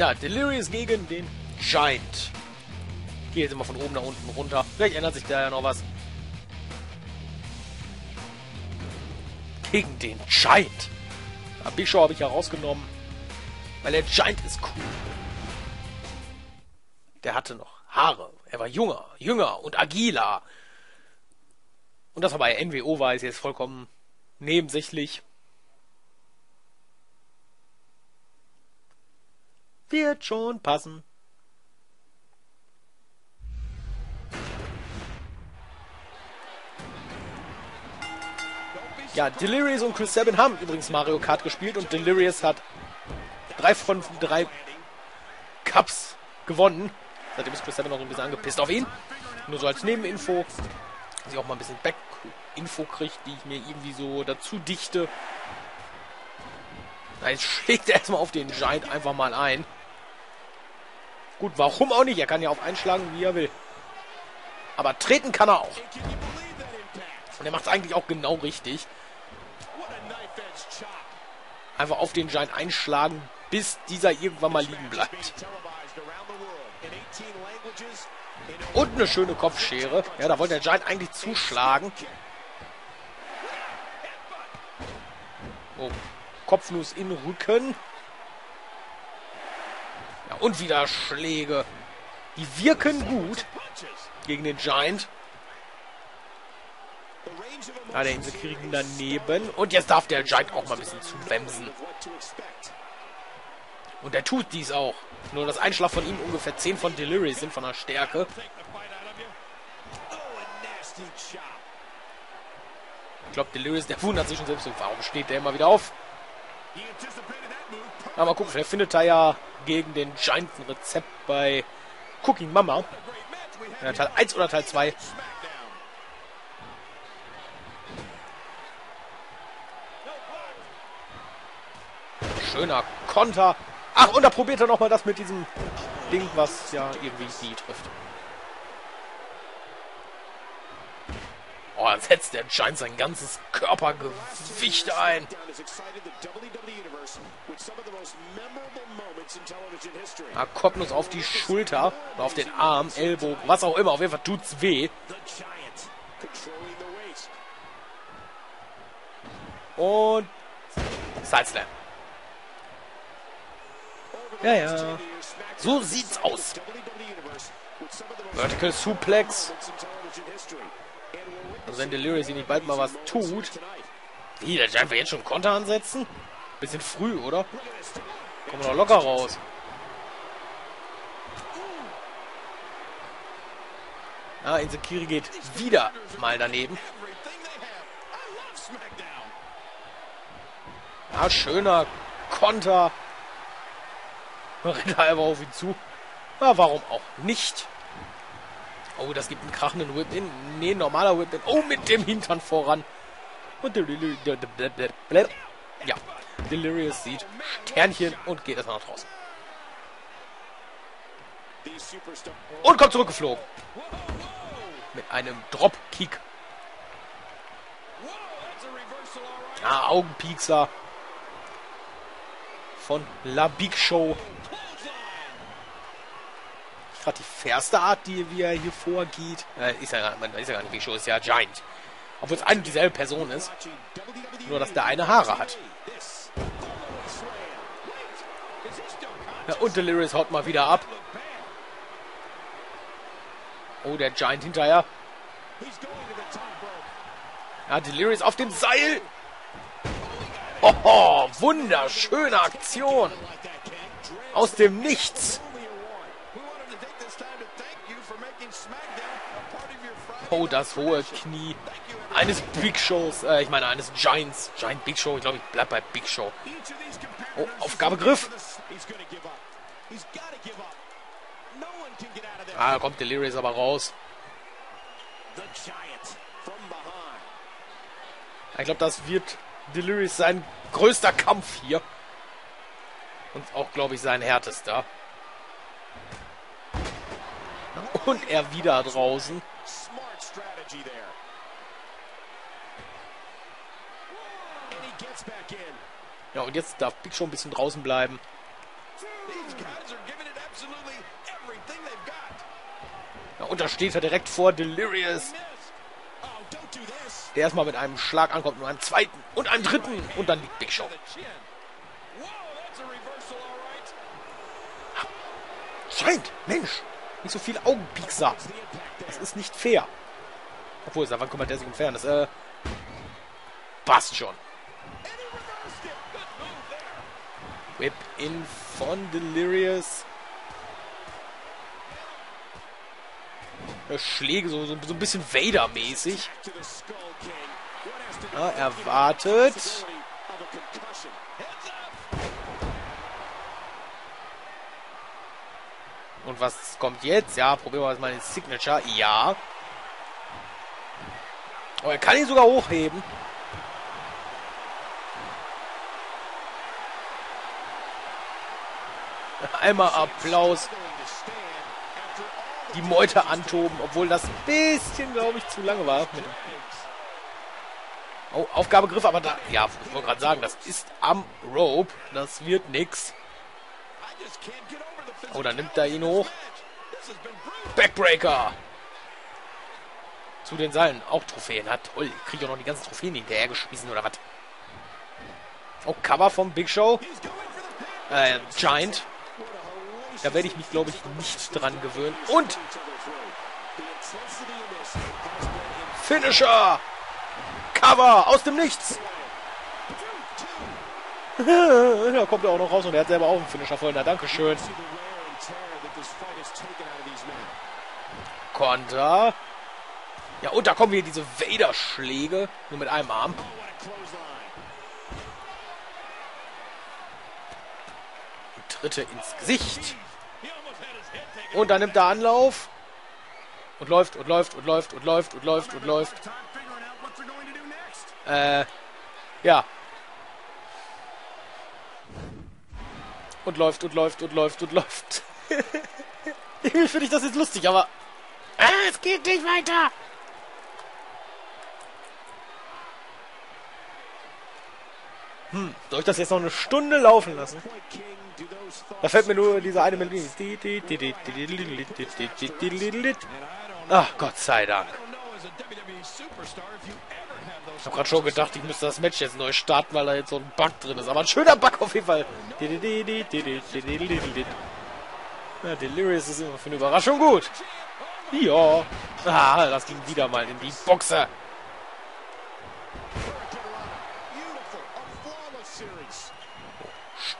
Na, Delirious gegen den Giant. Ich gehe jetzt immer von oben nach unten runter. Vielleicht ändert sich da ja noch was. Gegen den Giant. Ja, Big Show habe ich ja rausgenommen. Weil der Giant ist cool. Der hatte noch Haare. Er war jünger und agiler. Und das war bei NWO, war es jetzt vollkommen nebensächlich. Wird schon passen. Ja, Delirious und Chris Sabin haben übrigens Mario Kart gespielt und Delirious hat 3 von 3 Cups gewonnen. Seitdem ist Chris Sabin auch so ein bisschen angepisst auf ihn. Nur so als Nebeninfo, dass ich auch mal ein bisschen Back-Info kriege, die ich mir irgendwie so dazu dichte. Na, jetzt schlägt er erstmal auf den Giant einfach mal ein. Gut, warum auch nicht? Er kann ja auch einschlagen, wie er will. Aber treten kann er auch. Und er macht es eigentlich auch genau richtig. Einfach auf den Giant einschlagen, bis dieser irgendwann mal liegen bleibt. Und eine schöne Kopfschere. Ja, da wollte der Giant eigentlich zuschlagen. Oh, Kopfnuss in Rücken. Ja, und wieder Schläge. Die wirken gut gegen den Giant. Ah, der Insel kriegen daneben. Und jetzt darf der Giant auch mal ein bisschen zuwemsen. Und er tut dies auch. Nur das Einschlag von ihm ungefähr 10 von Delirious sind von der Stärke. Ich glaube, Delirious, der wundert sich schon selbst. Warum steht der immer wieder auf? Aber mal gucken, vielleicht findet er ja gegen den Giant ein Rezept bei Cooking Mama. Ja, Teil 1 oder Teil 2. Schöner Konter. Ach, und da probiert er nochmal das mit diesem Ding, was ja irgendwie sie trifft. Oh, jetzt setzt der Giant sein ganzes Körpergewicht ein. Ah, Kopfnuss auf die Schulter, auf den Arm, Ellbogen, was auch immer. Auf jeden Fall tut's weh. Und Sideslam. Ja, ja. So sieht's aus. Vertical Suplex. Also wenn Delirious hier nicht bald mal was tut. Wie, der Giant will jetzt schon Konter ansetzen? Bisschen früh, oder? Kommen wir doch locker raus. Ah, Insekiri geht wieder mal daneben. Ah, schöner Konter. Man rennt halber auf ihn zu. Na, warum auch nicht? Oh, das gibt einen krachenden Whip-In. Nee, normaler Whip-In. Oh, mit dem Hintern voran. Und ja, Delirious sieht Sternchen und geht erstmal nach draußen. Und kommt zurückgeflogen. Mit einem Dropkick. Ah, Augenpiekser. Von La Big Show. Gerade die fairste Art, wie er hier vorgeht. Ist ja gar nicht Big Show, ist ja Giant. Obwohl es eine und dieselbe Person ist. Nur, dass der eine Haare hat. Ja, und Delirious haut mal wieder ab. Oh, der Giant hinterher. Ja, Delirious auf dem Seil. Oho, wunderschöne Aktion. Aus dem Nichts. Oh, das hohe Knie eines Big Shows, ich meine eines Giants, Giant Big Show, ich glaube, ich bleibe bei Big Show. Oh, Aufgabegriff. Ah, da kommt Delirious aber raus. Ich glaube, das wird Delirious sein größter Kampf hier. Und auch, glaube ich, sein härtester. Und er wieder draußen. Ja, und jetzt darf Big Show ein bisschen draußen bleiben. Ja, und da steht er direkt vor Delirious, der erstmal mit einem Schlag ankommt, mit einem zweiten und einem dritten und dann liegt Big Show. Scheint, Mensch, nicht so viel Augenpiekser. Das ist nicht fair. Obwohl, wann kümmert der sich um Fairness? Passt schon. Whip in von Delirious. Schläge, so ein bisschen Vader-mäßig. Ja, erwartet. Und was kommt jetzt? Ja, probieren wir mal den Signature. Ja. Oh, er kann ihn sogar hochheben. Einmal Applaus. Die Meute antoben, obwohl das ein bisschen, glaube ich, zu lange war. Oh, Aufgabegriff, aber da... Ja, ich wollte gerade sagen, das ist am Rope. Das wird nix. Oh, dann nimmt er ihn hoch. Backbreaker. Zu den Seilen. Auch Trophäen. Hat toll. Ich kriege auch noch die ganzen Trophäen hinterhergeschmissen, oder was? Oh, Cover vom Big Show. Giant. Da werde ich mich, glaube ich, nicht dran gewöhnen. Und Finisher! Cover! Aus dem Nichts! Da kommt er auch noch raus und er hat selber auch einen Finisher voll. Na, dankeschön. Konter. Ja, und da kommen wieder diese Vader-Schläge. Nur mit einem Arm. Dritte ins Gesicht. Und dann nimmt er Anlauf. Und läuft, und läuft, und läuft, und läuft, und läuft, und läuft. Ja. Und läuft, und läuft, und läuft, und läuft. Irgendwie finde ich das jetzt lustig, aber... es geht nicht weiter! Soll ich das jetzt noch eine Stunde laufen lassen? Da fällt mir nur diese eine Melodie. Ach, Gott sei Dank. Ich habe gerade schon gedacht, ich müsste das Match jetzt neu starten, weil da jetzt so ein Bug drin ist. Aber ein schöner Bug auf jeden Fall. Ja, Delirious ist immer für eine Überraschung gut. Ja. Ah, das ging wieder mal in die Boxe.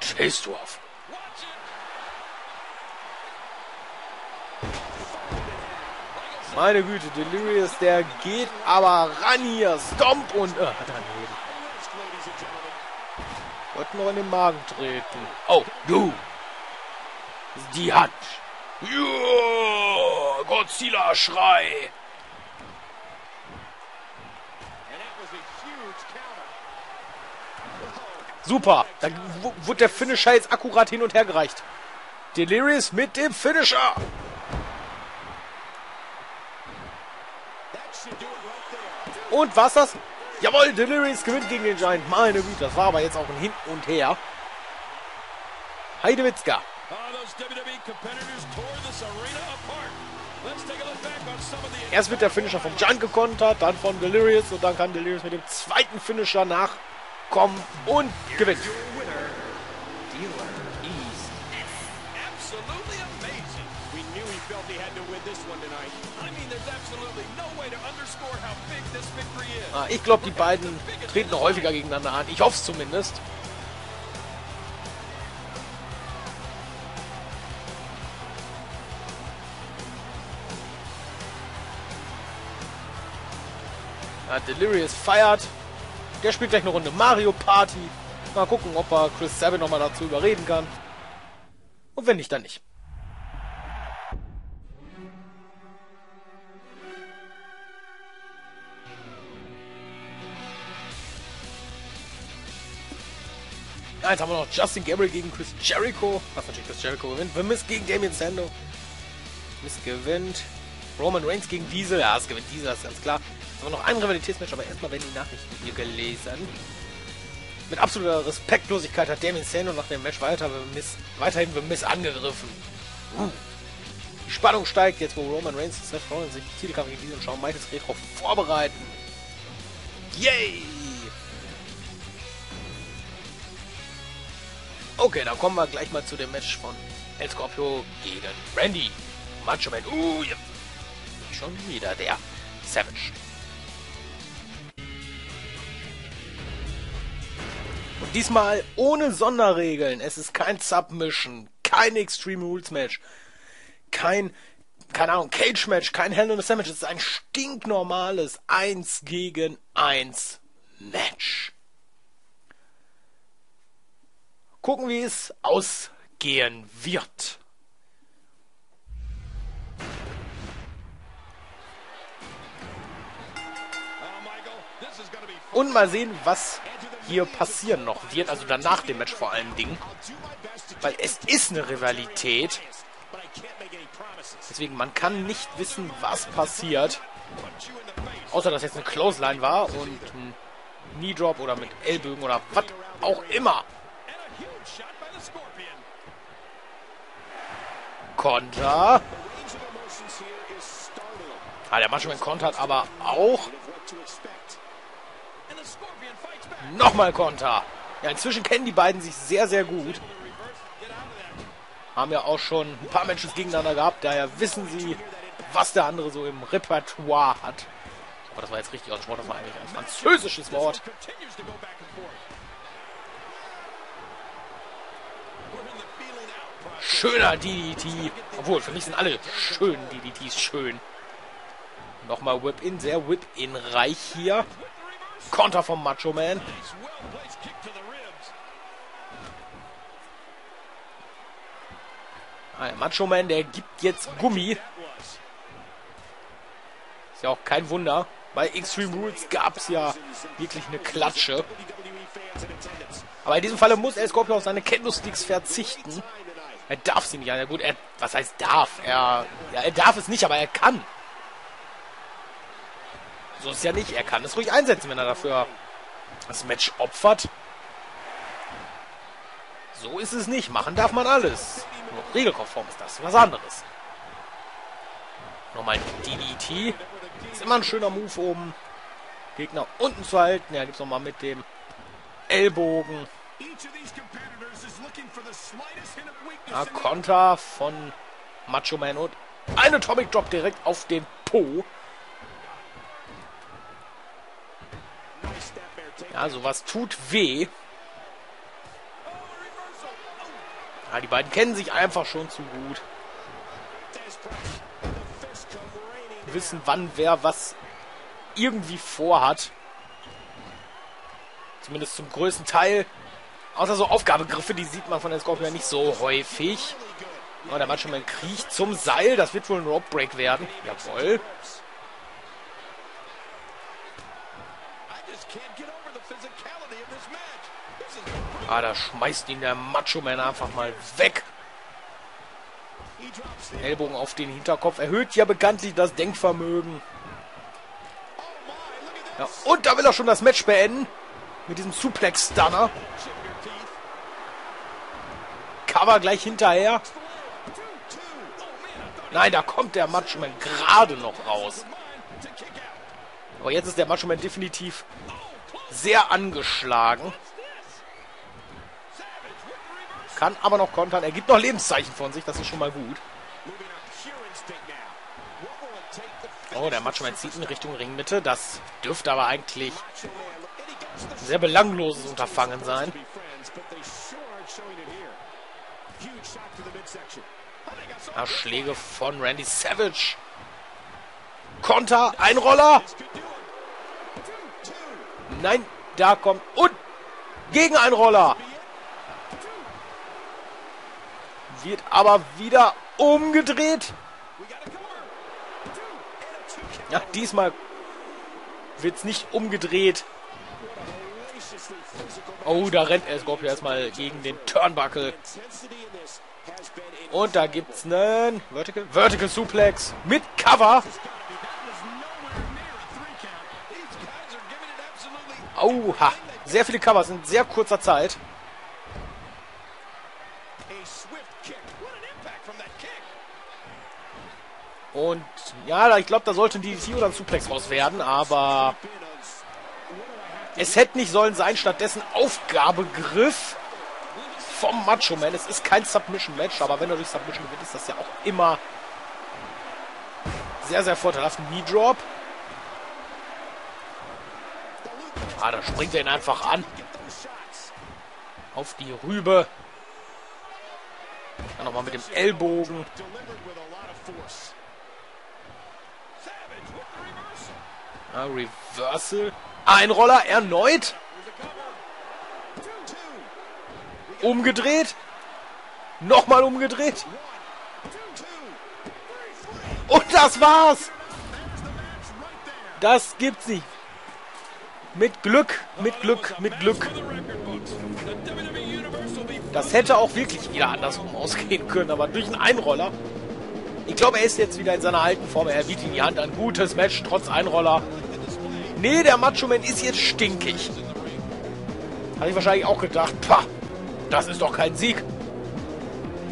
Stehst du auf? Meine Güte, Delirious, der geht aber ran hier. Stomp und... daneben. Wollten noch in den Magen treten. Oh, du. Die Hand. Ja, Godzilla-Schrei. Super, dann wurde der Finisher jetzt akkurat hin und her gereicht. Delirious mit dem Finisher. Und war's das? Jawohl, Delirious gewinnt gegen den Giant. Meine Güte, das war aber jetzt auch ein Hin und Her. Heidewitzka. Erst wird der Finisher vom Giant gekontert, dann von Delirious und dann kann Delirious mit dem zweiten Finisher nach. Kommt und gewinnt. Ich glaube, die beiden treten noch häufiger gegeneinander an. Ich hoffe es zumindest. Delirious feiert. Der spielt gleich eine Runde Mario Party. Mal gucken, ob er Chris Sabin nochmal dazu überreden kann. Und wenn nicht, dann nicht. Ja, jetzt haben wir noch Justin Gabriel gegen Chris Jericho. Was natürlich Chris Jericho gewinnt. Miss gegen Damian Sandow. Miss gewinnt. Roman Reigns gegen Diesel. Ja, es gewinnt Diesel, das ist ganz klar. Noch ein Rivalitätsmatch, aber erstmal werden die Nachrichten hier gelesen. Mit absoluter Respektlosigkeit hat Damien Sano nach dem Match weiterhin für Miss angegriffen. Die Spannung steigt jetzt, wo Roman Reigns und Seth Rollins sich die Titelkampf gegen diesen Shawn Michaels Retro vorbereiten. Yay! Okay, dann kommen wir gleich mal zu dem Match von El Scorpio gegen Randy. Macho Man. Ja. Schon wieder der Savage. Und diesmal ohne Sonderregeln. Es ist kein Submission, kein Extreme Rules Match, keine Ahnung, Cage Match, kein Hell in a Cell Match. Es ist ein stinknormales 1-gegen-1 Match. Gucken, wie es ausgehen wird. Und mal sehen, was hier passieren noch wird, also danach dem Match vor allen Dingen. Weil es ist eine Rivalität. Deswegen, man kann nicht wissen, was passiert. Außer, dass jetzt eine Clothesline war und ein Knee-Drop oder mit Ellbögen oder was auch immer. Konter. Ah, der Macho Man kontert aber auch. Nochmal Konter. Ja, inzwischen kennen die beiden sich sehr, sehr gut. Haben ja auch schon ein paar Matches gegeneinander gehabt. Daher wissen sie, was der andere so im Repertoire hat. Aber das war jetzt richtig aus dem Wort. Das war eigentlich ein französisches Wort. Schöner DDT. Obwohl, für mich sind alle schönen DDTs schön. Nochmal Whip-In. Sehr Whip-In-reich hier. Konter vom Macho Man. Der Macho Man, der gibt jetzt Gummi. Ist ja auch kein Wunder. Bei Extreme Rules gab es ja wirklich eine Klatsche. Aber in diesem Falle muss El Scorpio auf seine Kendo-Sticks verzichten. Er darf sie nicht. Ja gut, was heißt darf? Er darf es nicht, aber er kann. So ist es ja nicht. Er kann es ruhig einsetzen, wenn er dafür das Match opfert. So ist es nicht. Machen darf man alles. Nur regelkonform ist das was anderes. Nochmal DDT. Ist immer ein schöner Move, um Gegner unten zu halten. Ja, gibt's nochmal mit dem Ellbogen. Ja, Konter von Macho Man und ein Atomic Drop direkt auf den Po. Ja, sowas tut weh. Ja, die beiden kennen sich einfach schon zu gut. Wissen, wann wer was irgendwie vorhat. Zumindest zum größten Teil. Außer so Aufgabegriffe, die sieht man von der Scorpio nicht so häufig. Aber der Macho Man kriecht zum Seil. Das wird wohl ein Rope Break werden. Jawohl. Ah, da schmeißt ihn der Macho Man einfach mal weg. Ellbogen auf den Hinterkopf. Erhöht ja bekanntlich das Denkvermögen. Ja, und da will er schon das Match beenden. Mit diesem Suplex-Stunner. Cover gleich hinterher. Nein, da kommt der Macho Man gerade noch raus. Aber jetzt ist der Macho Man definitiv sehr angeschlagen. Kann aber noch kontern. Er gibt noch Lebenszeichen von sich. Das ist schon mal gut. Oh, der Macho Man zieht in Richtung Ringmitte. Das dürfte aber eigentlich ein sehr belangloses Unterfangen sein. Ja, Schläge von Randy Savage. Konter, ein Roller. Nein, da kommt und gegen ein Roller. Wird aber wieder umgedreht. Ja, diesmal wird es nicht umgedreht. Oh, da rennt El Scorpio erstmal gegen den Turnbuckle. Und da gibt es einen Vertical Suplex mit Cover. Oha, Sehr viele Covers in sehr kurzer Zeit. Und ja, ich glaube, da sollte ein DDT oder ein Suplex raus werden, aber es hätte nicht sollen sein, stattdessen Aufgabegriff vom Macho Man. Es ist kein Submission-Match, aber wenn er durch Submission gewinnt, ist das ja auch immer sehr, sehr vorteilhaft. Ein Knee-Drop. Ah, da springt er ihn einfach an. Auf die Rübe. Dann nochmal mit dem Ellbogen. Ah, Reversal. Ein Roller erneut. Umgedreht. Nochmal umgedreht. Und das war's. Das gibt's nicht. Mit Glück. Das hätte auch wirklich jeder andersrum ausgehen können, aber durch einen Einroller. Ich glaube, er ist jetzt wieder in seiner alten Form. Er bietet ihm die Hand an. Gutes Match, trotz Einroller. Nee, der Macho Man ist jetzt stinkig. Hatte ich wahrscheinlich auch gedacht. Pah, das ist doch kein Sieg.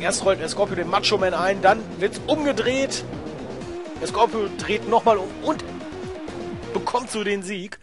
Erst rollt der Scorpio den Macho Man ein, dann wird's umgedreht. Der Scorpio dreht nochmal um und bekommt so den Sieg.